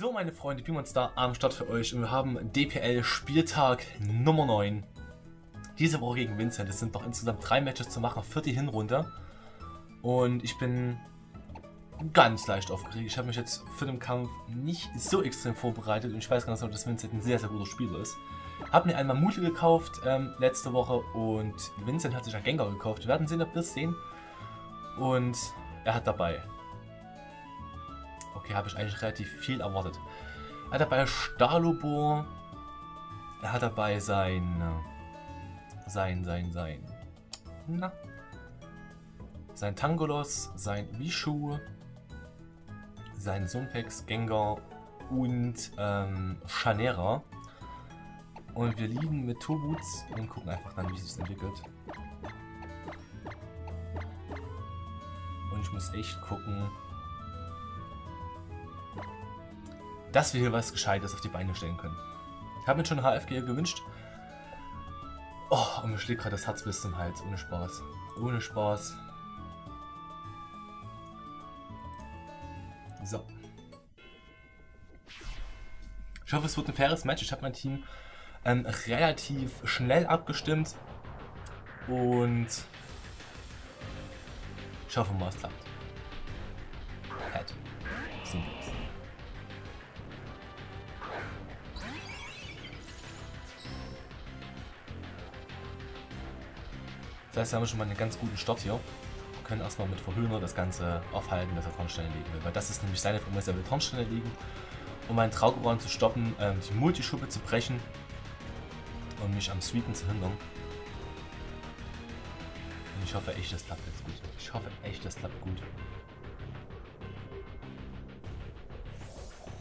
So, meine Freunde, P-Monster am Start für euch und wir haben DPL Spieltag Nummer 9. Diese Woche gegen Vincent. Es sind noch insgesamt 3 Matches zu machen für die Hinrunde. Und ich bin ganz leicht aufgeregt. Ich habe mich jetzt für den Kampf nicht so extrem vorbereitet und ich weiß ganz genau, dass Vincent ein sehr, sehr guter Spieler ist. Hab mir einmal Mutti gekauft letzte Woche und Vincent hat sich einen Gengar gekauft. Wir werden sehen, ob wir es sehen. Und er hat dabei. Okay, habe ich eigentlich relativ viel erwartet. Er hat dabei Stalobor. Er hat dabei sein Tangolos, sein Wishu, sein Sunpex, Gengar und Schanera. Und wir liegen mit Tobuts und gucken einfach dann, wie sich das entwickelt. Und ich muss echt gucken, dass wir hier was Gescheites auf die Beine stellen können. Ich habe mir schon HFG gewünscht. Oh, und mir schlägt gerade das Herz bis zum Hals. Ohne Spaß. Ohne Spaß. So. Ich hoffe, es wird ein faires Match. Ich habe mein Team relativ schnell abgestimmt. Und ich hoffe mal, es klappt. Halt. Sunpex. Das heißt, wir haben schon mal einen ganz guten Start hier. Wir können erstmal mit Verhöhner das Ganze aufhalten, dass er Tornstelle legen will. Weil das ist nämlich seine Prämisse, er will Tornstelle legen, um einen Traugebrand zu stoppen, die Multischuppe zu brechen und mich am Sweeten zu hindern. Und ich hoffe echt, das klappt jetzt gut. Ich hoffe echt, das klappt gut.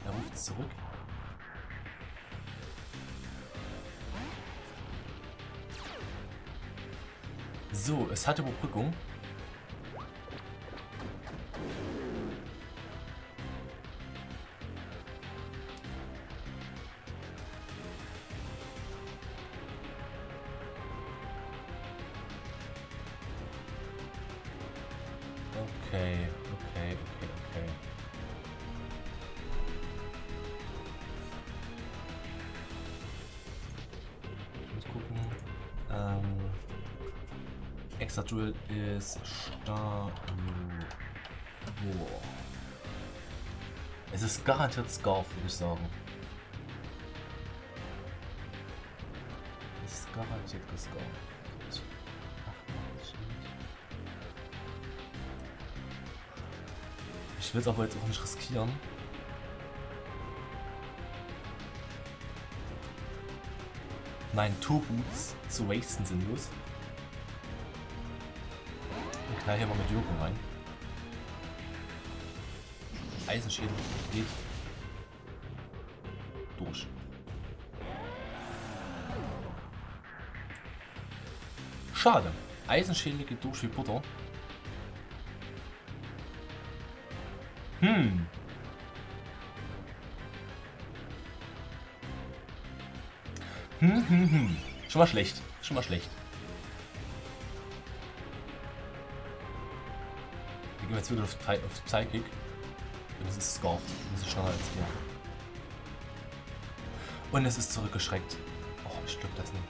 Er ruft zurück. So, es hat Überbrückung. Okay. Ich muss gucken. Extra Duel ist Stahlung. Es ist garantiert Scarf, würde ich sagen. Es ist garantiert Scarf. Ich will es aber jetzt auch nicht riskieren. Nein, Tobuts zu wasten sinnlos. Knall hier mal mit Joghurt rein. Eisenschädel geht durch. Schade. Eisenschädel geht durch wie Butter. Schon mal schlecht. Schon mal schlecht. Wir gehen jetzt wieder auf Psychic. Und es ist Scorch. Das ist schneller als hier. Und es ist zurückgeschreckt. Oh, ich glaube das nicht.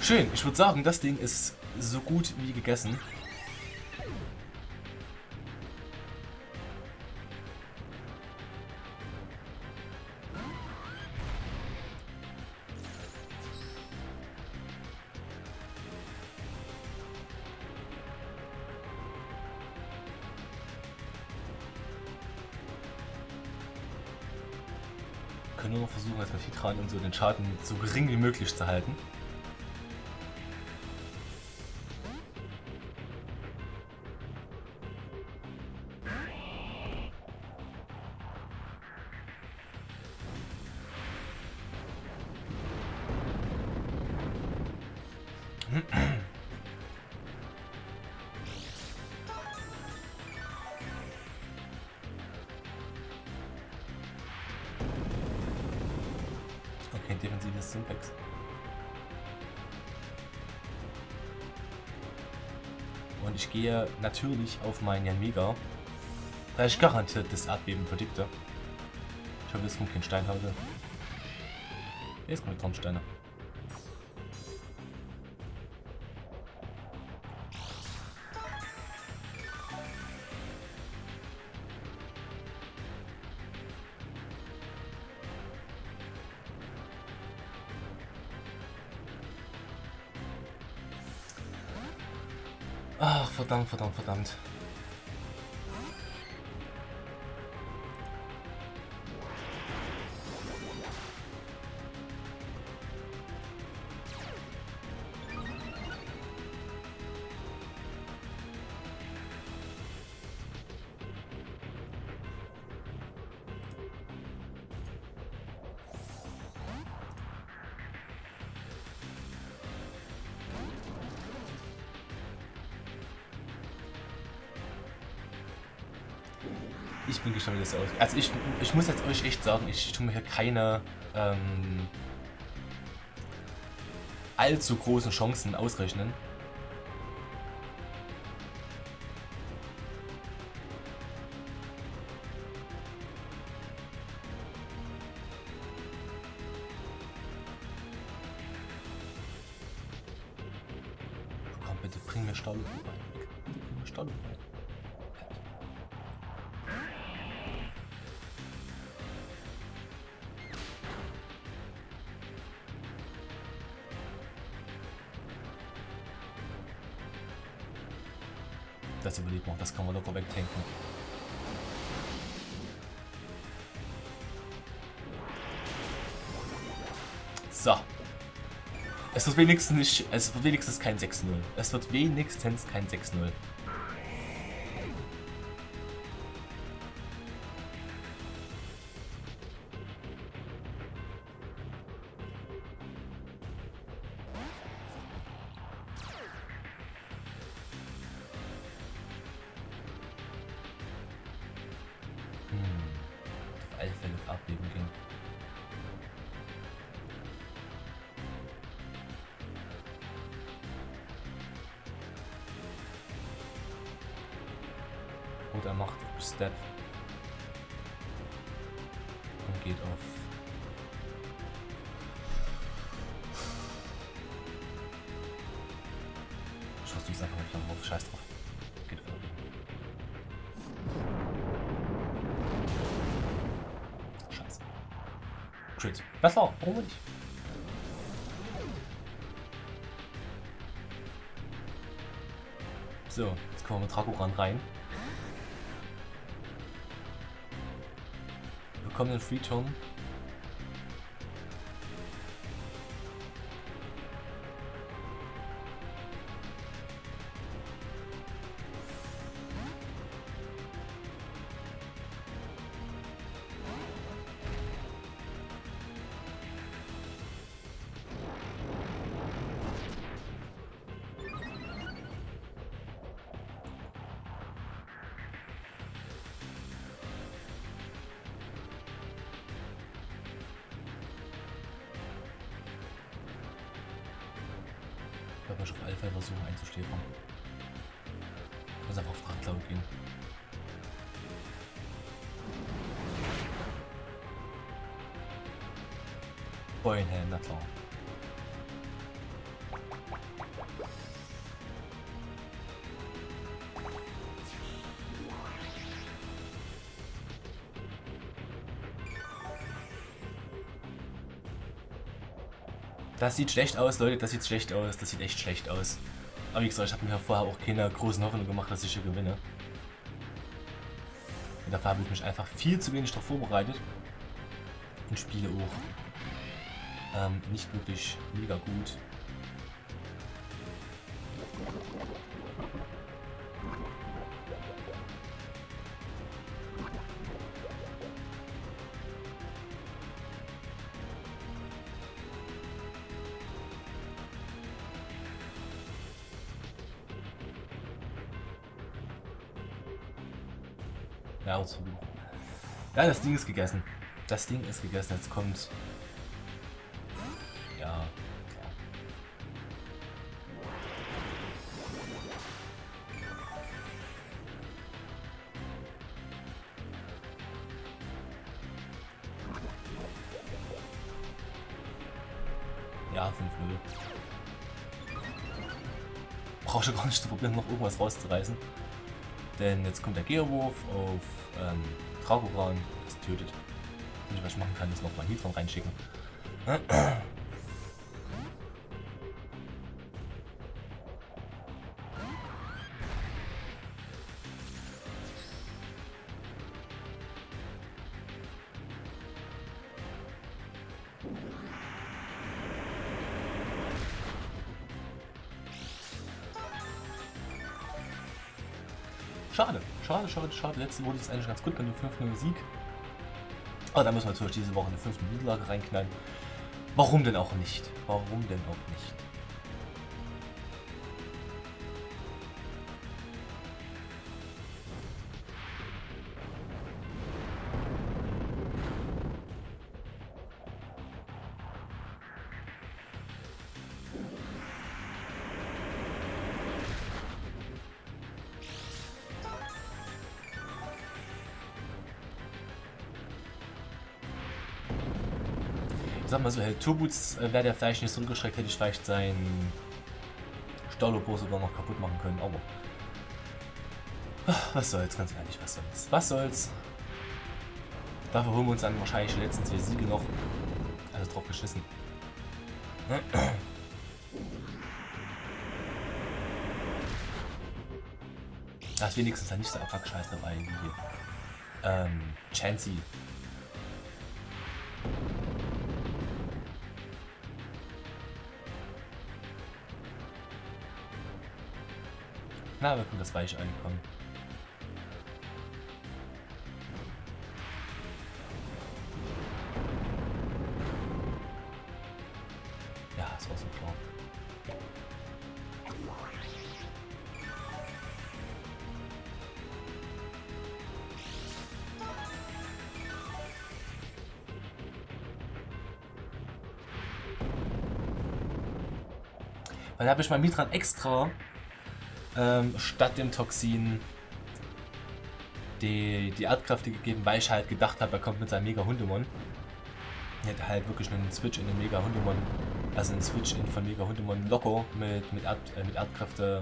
Schön, ich würde sagen, das Ding ist so gut wie gegessen. Wir können nur noch versuchen, als Machitran und so den Schaden so gering wie möglich zu halten. Okay, defensives Sunpex. ich gehe natürlich auf meinen Yanmega, weil ich garantiert das Erdbeben predikte. Ich hoffe, es kommt kein Stein heute. Jetzt kommen die Tornsteine. Ach, verdammt, verdammt, verdammt. Ich bin gespannt, wie das aussieht. Also ich muss jetzt euch echt sagen, ich tue mir hier keine allzu großen Chancen ausrechnen. Komm bitte, bring mir Stahlung rein. Bring mir Stahlung rein. Das überlebt man, das kann man locker wegtanken. So. Es wird wenigstens nicht. Es wird wenigstens kein 6-0. Es wird wenigstens kein 6-0. Er macht Step und geht auf. Ich versuche es einfach mit Flammen auf. Scheiß drauf. Geht auf. Scheiße. Crit. Besser. Warum nicht? So, jetzt kommen wir mit Dracoran rein. Wir bekommen den Friechturm. Ich werde auf Alpha versuchen einzuschläfern. Ich muss einfach auf Brandlau gehen. Boin, na klar. Das sieht schlecht aus, Leute, das sieht schlecht aus, das sieht echt schlecht aus. Aber wie gesagt, ich habe mir vorher auch keine großen Hoffnung gemacht, dass ich hier gewinne. Und dafür habe ich mich einfach viel zu wenig darauf vorbereitet. Und spiele auch nicht wirklich mega gut. Ja, das Ding ist gegessen. Das Ding ist gegessen. Jetzt kommt. Ja. Ja, 5-0. Brauchst du gar nicht zu probieren, noch irgendwas rauszureißen. Denn jetzt kommt der Geowurf auf Dracoran. Das tötet. Und was ich machen kann, ist nochmal Heatran reinschicken. Schade, schade, schade, schade. Letzte wurde es eigentlich ganz gut mit dem 5-0-Sieg. Aber da müssen wir natürlich diese Woche eine 5. Niederlage reinknallen. Warum denn auch nicht? Warum denn auch nicht? Ich sag mal so, hätte Tobuts, wäre der vielleicht nicht zurückgeschreckt, hätte ich vielleicht seinen Stalobor sogar noch kaputt machen können, aber was soll's, ganz ehrlich, was soll's, was soll's. Dafür holen wir uns dann wahrscheinlich die letzten 2 Siege noch, also drauf geschissen. Da ist wenigstens dann nicht so einfach Scheiß dabei wie hier. Chansey. Na, wir können das Weich einkommen. Ja, das war so klar. Weil da habe ich mein Mitran extra statt dem Toxin die Erdkräfte gegeben, weil ich halt gedacht habe, er kommt mit seinem Mega-Hundemon. Er hätte halt wirklich einen Switch in den Mega-Hundemon, also einen Switch in von Mega-Hundemon locker mit Erdkräfte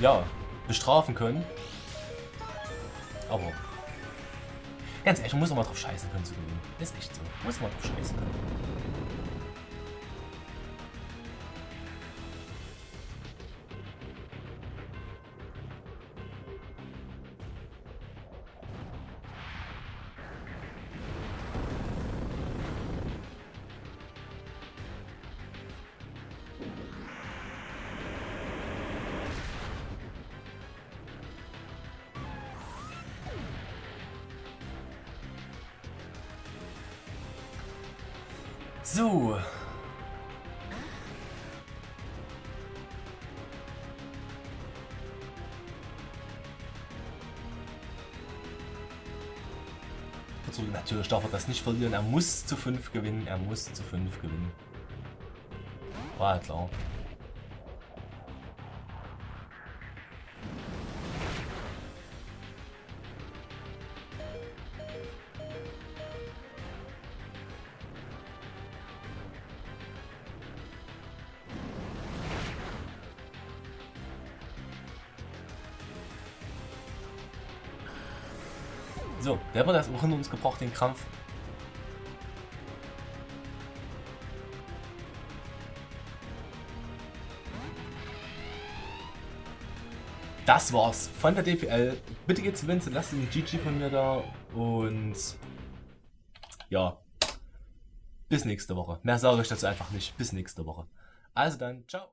ja, bestrafen können. Aber ganz ehrlich, man muss auch mal drauf scheißen können zu gewinnen. Ist echt so, man muss mal drauf scheißen können. So. Also natürlich darf er das nicht verlieren. Er muss zu 5 gewinnen. Er muss zu 5 gewinnen. War halt klar. So, der hat das auch hinter uns gebraucht, den Krampf. Das war's von der DPL. Bitte geht zu Vincent, lasst den GG von mir da und ja, bis nächste Woche. Mehr sage ich dazu einfach nicht. Bis nächste Woche. Also dann, ciao.